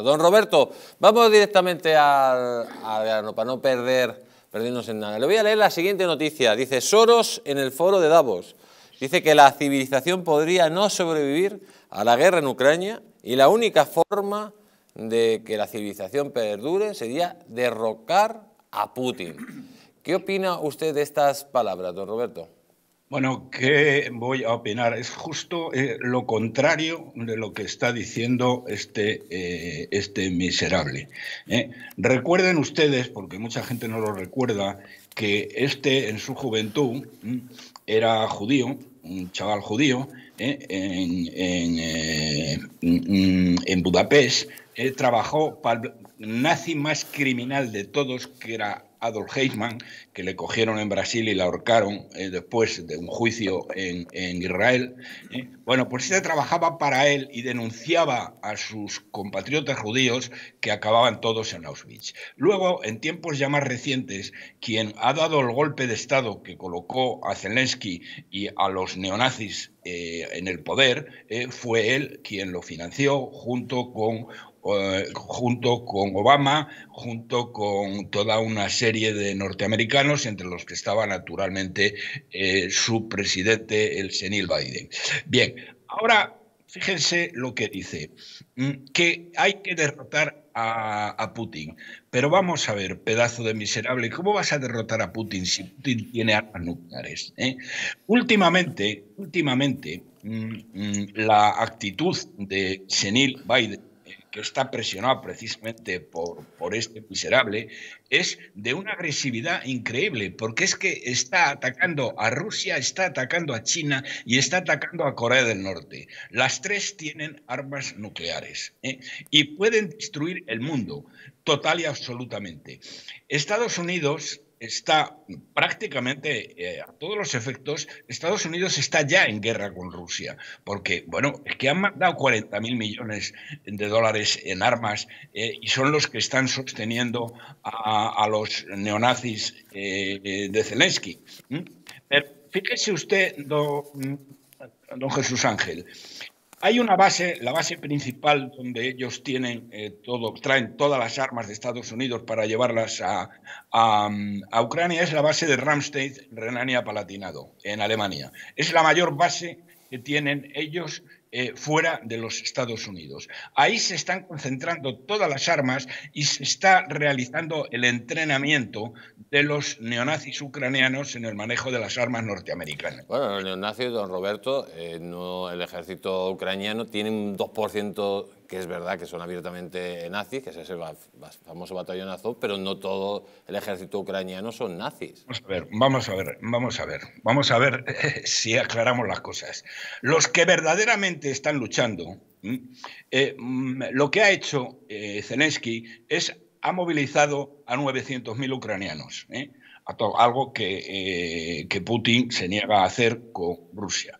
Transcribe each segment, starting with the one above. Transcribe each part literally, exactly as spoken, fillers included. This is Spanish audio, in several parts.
Don Roberto, vamos directamente al grano para no perder, perdernos en nada. Le voy a leer la siguiente noticia. Dice, Soros en el foro de Davos. Dice que la civilización podría no sobrevivir a la guerra en Ucrania y la única forma de que la civilización perdure sería derrocar a Putin. ¿Qué opina usted de estas palabras, don Roberto? Bueno, ¿qué voy a opinar? Es justo eh, lo contrario de lo que está diciendo este, eh, este miserable. ¿eh? Recuerden ustedes, porque mucha gente no lo recuerda, que este en su juventud ¿eh? era judío, un chaval judío, ¿eh? en, en, eh, en Budapest, eh, trabajó para el nazi más criminal de todos, que era Adolf Eichmann, que le cogieron en Brasil y la ahorcaron eh, después de un juicio en, en Israel. ¿eh? Bueno, pues este trabajaba para él y denunciaba a sus compatriotas judíos que acababan todos en Auschwitz. Luego, en tiempos ya más recientes, quien ha dado el golpe de Estado que colocó a Zelensky y a los neonazis eh, en el poder, eh, fue él quien lo financió junto con Eh, junto con Obama, junto con toda una serie de norteamericanos, entre los que estaba naturalmente eh, su presidente, el senil Biden. Bien, ahora fíjense lo que dice, que hay que derrotar a, a Putin. Pero vamos a ver, pedazo de miserable, ¿cómo vas a derrotar a Putin si Putin tiene armas nucleares? ¿eh? Últimamente, últimamente la actitud de senil Biden, que está presionado precisamente por, por este miserable, es de una agresividad increíble, porque es que está atacando a Rusia, está atacando a China y está atacando a Corea del Norte. Las tres tienen armas nucleares ¿eh? y pueden destruir el mundo total y absolutamente. Estados Unidos está prácticamente eh, a todos los efectos, Estados Unidos está ya en guerra con Rusia, porque, bueno, es que han mandado cuarenta mil millones de dólares en armas eh, y son los que están sosteniendo a, a los neonazis eh, de Zelensky. ¿Mm? Pero fíjese usted, don, don Jesús Ángel, hay una base, la base principal donde ellos tienen eh, todo, traen todas las armas de Estados Unidos para llevarlas a, a, a Ucrania, es la base de Ramstein, Renania Palatinado, en Alemania. Es la mayor base que tienen ellos eh, fuera de los Estados Unidos. Ahí se están concentrando todas las armas y se está realizando el entrenamiento de los neonazis ucranianos en el manejo de las armas norteamericanas. Bueno, los neonazis, don Roberto, eh, no, el ejército ucraniano tiene un dos por ciento que es verdad que son abiertamente nazis, que es ese famoso batallón Azov, pero no todo el ejército ucraniano son nazis. Vamos a ver, vamos a ver, vamos a ver, vamos a ver si aclaramos las cosas. Los que verdaderamente están luchando, eh, lo que ha hecho eh, Zelensky es ha movilizado a novecientos mil ucranianos, ¿eh? a algo que, eh, que Putin se niega a hacer con Rusia.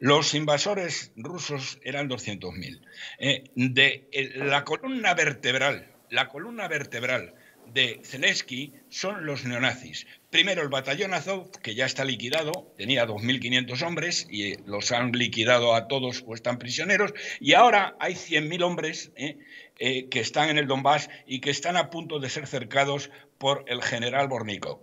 Los invasores rusos eran doscientos mil. Eh, de eh, la columna vertebral, la columna vertebral de Zelensky son los neonazis. Primero el batallón Azov, que ya está liquidado, tenía dos mil quinientos hombres y los han liquidado a todos o están prisioneros, y ahora hay cien mil hombres eh, eh, que están en el Donbass y que están a punto de ser cercados por el general Bornikov.